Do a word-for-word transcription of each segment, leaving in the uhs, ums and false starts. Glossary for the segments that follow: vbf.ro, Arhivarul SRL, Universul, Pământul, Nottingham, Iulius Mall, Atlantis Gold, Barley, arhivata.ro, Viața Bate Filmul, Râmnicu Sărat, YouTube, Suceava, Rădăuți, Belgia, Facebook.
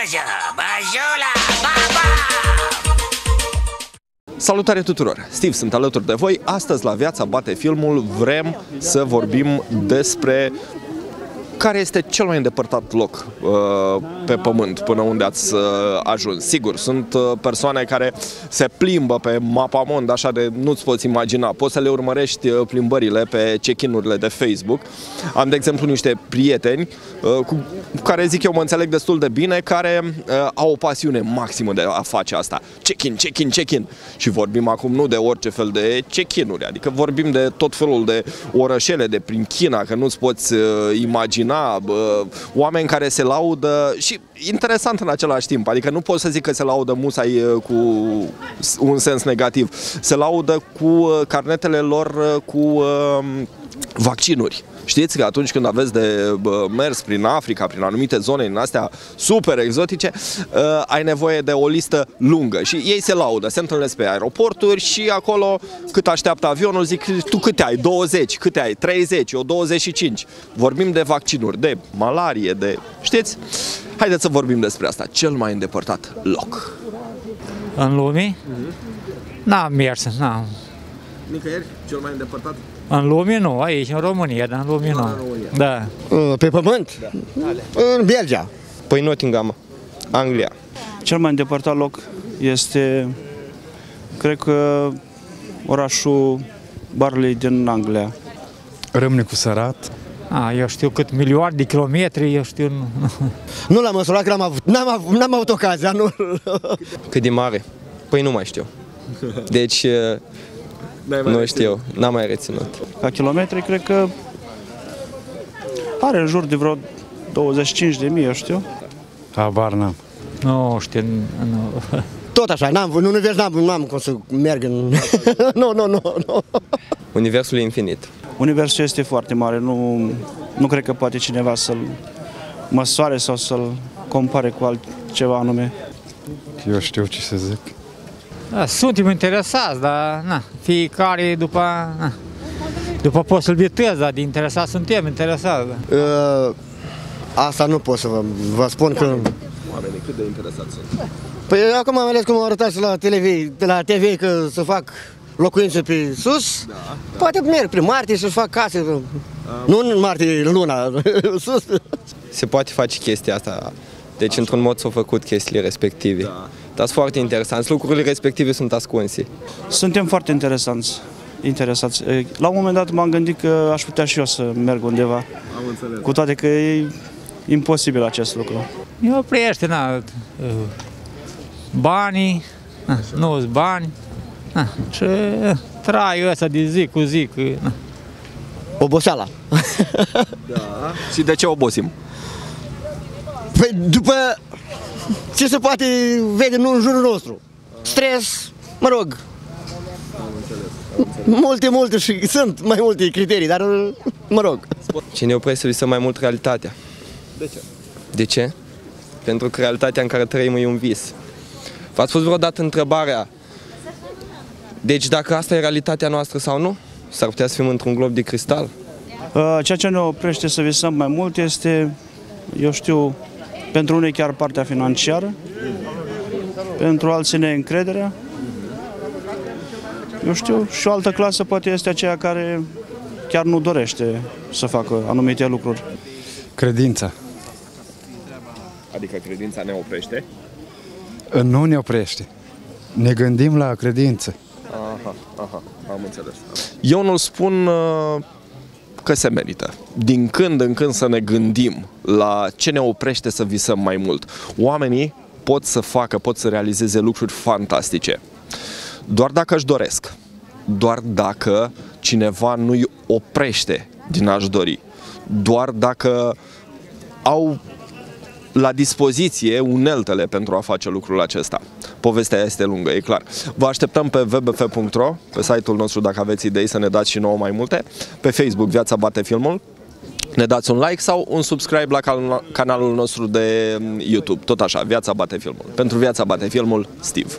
Baja, bajula, baba! Salutare tuturor! Steve sunt alături de voi. Astăzi la Viața Bate Filmul vrem să vorbim despre care este cel mai îndepărtat loc uh, pe pământ până unde ați uh, ajuns. Sigur, sunt uh, persoane care se plimbă pe mapamond, așa de nu-ți poți imagina. Poți să le urmărești uh, plimbările pe check-in-urile de Facebook. Am, de exemplu, niște prieteni uh, cu care, zic eu, mă înțeleg destul de bine, care uh, au o pasiune maximă de a face asta. Check-in, check-in, check-in. Și vorbim acum nu de orice fel de check-in-uri, adică vorbim de tot felul de orășele de prin China, că nu-ți poți uh, imagina. Na, bă, oameni care se laudă și interesant în același timp, adică nu pot să zic că se laudă musai cu un sens negativ, se laudă cu carnetele lor cu uh, vaccinuri. Știți că atunci când aveți de mers prin Africa, prin anumite zone din astea super exotice, ai nevoie de o listă lungă și ei se laudă, se întâlnesc pe aeroporturi și acolo cât așteaptă avionul zic, tu câte ai? douăzeci, câte ai? treizeci, eu douăzeci și cinci. Vorbim de vaccinuri, de malarie, de... știți? Haideți să vorbim despre asta, cel mai îndepărtat loc. În lume? N-am mers, n-am. Nicăieri? Cel mai îndepărtat? În lume nu, aici, în România, dar în lume nu. Da. Pe pământ? Da. În Belgia. Păi Nottingham, Anglia. Cel mai îndepărtat loc este, cred că, orașul Barley din Anglia. Râmnicu Sărat. A, eu știu cât milioane de kilometri, eu știu... Nu l-am măsurat, că n-am avut, n-am avut ocazia, nu... Cât de mare? Păi nu mai știu. Deci... Nu știu, n-am mai reținut. Ca kilometri, cred că are în jur de vreo douăzeci și cinci de mii, eu știu. Habar n-am. Nu știu, nu. Tot așa, n-am, în univers n-am cum să merg în... Nu, nu, nu, nu. Universul e infinit. Universul este foarte mare, nu, nu cred că poate cineva să-l măsoare sau să-l compare cu altceva anume. Eu știu ce să zic. Da, suntem interesați, dar na, fiecare după, na, după posibilități, dar de interesați suntem interesați. Da. Uh, asta nu pot să vă, vă spun că... Oamenii cât de interesați sunt? Păi acum am ales cum au arătat și la T V, la T V că să fac locuințe pe sus, da, da. Poate merg prin martie să fac case, um. nu în martie, luna, sus. Se poate face chestia asta. Deci, într-un mod, s-au făcut chestiile respective. Da. Dar sunt foarte interesanți. Lucrurile respective sunt ascunse. Suntem foarte interesanți. interesați. La un moment dat m-am gândit că aș putea și eu să merg undeva. Am înțeles. Cu toate că e imposibil acest lucru. Eu oprește, na, banii, na, nu-s bani, na, și traiul ăsta de zi cu zi. Cu, na. Oboseala. Da. Și de ce obosim? Păi după ce se poate vede în jurul nostru, stres, mă rog, am înțeles, am înțeles. multe, multe și sunt mai multe criterii, dar mă rog. Ce ne oprește să visăm mai mult realitatea. De ce? De ce? Pentru că realitatea în care trăim e un vis. V-ați pus vreodată întrebarea, deci dacă asta e realitatea noastră sau nu? S-ar putea să fim într-un glob de cristal? Ceea ce ne oprește să visăm mai mult este, eu știu, pentru unii chiar partea financiară, pentru alții neîncrederea. Eu știu, și o altă clasă poate este aceea care chiar nu dorește să facă anumite lucruri. Credința. Adică credința ne oprește? Nu ne oprește. Ne gândim la credință. Aha, aha, am înțeles. Eu nu spun... Uh... că se merită. Din când în când să ne gândim la ce ne oprește să visăm mai mult. Oamenii pot să facă, pot să realizeze lucruri fantastice. Doar dacă își doresc. Doar dacă cineva nu îi oprește din a-și dori. Doar dacă au la dispoziție uneltele pentru a face lucrul acesta. Povestea este lungă, e clar. Vă așteptăm pe v b f punct ro, pe site-ul nostru, dacă aveți idei să ne dați și nouă mai multe. Pe Facebook, Viața Bate Filmul. Ne dați un like sau un subscribe la canalul nostru de YouTube. Tot așa, Viața Bate Filmul. Pentru Viața Bate Filmul, Steve.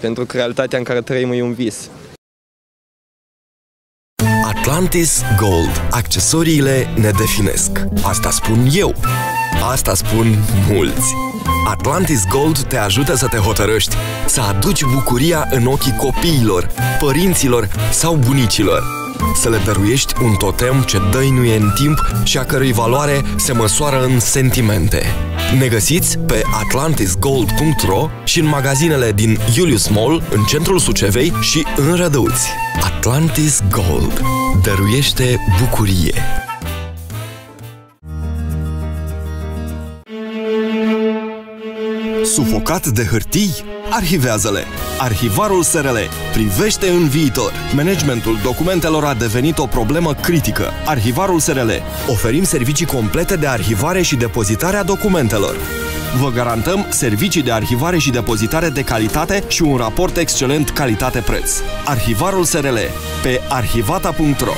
Pentru că realitatea în care trăim e un vis. Atlantis Gold. Accesoriile ne definesc. Asta spun eu. Asta spun mulți. Atlantis Gold te ajută să te hotărăști, să aduci bucuria în ochii copiilor, părinților sau bunicilor, să le dăruiești un totem ce dăinuie în timp și a cărui valoare se măsoară în sentimente. Ne găsiți pe atlantis gold punct ro și în magazinele din Iulius Mall, în centrul Sucevei și în Rădăuți. Atlantis Gold dăruiește bucurie. Sufocat de hârtii? Arhivează-le! Arhivarul S R L privește în viitor. Managementul documentelor a devenit o problemă critică. Arhivarul S R L. Oferim servicii complete de arhivare și depozitare a documentelor. Vă garantăm servicii de arhivare și depozitare de calitate și un raport excelent calitate-preț. Arhivarul S R L pe arhivata punct ro.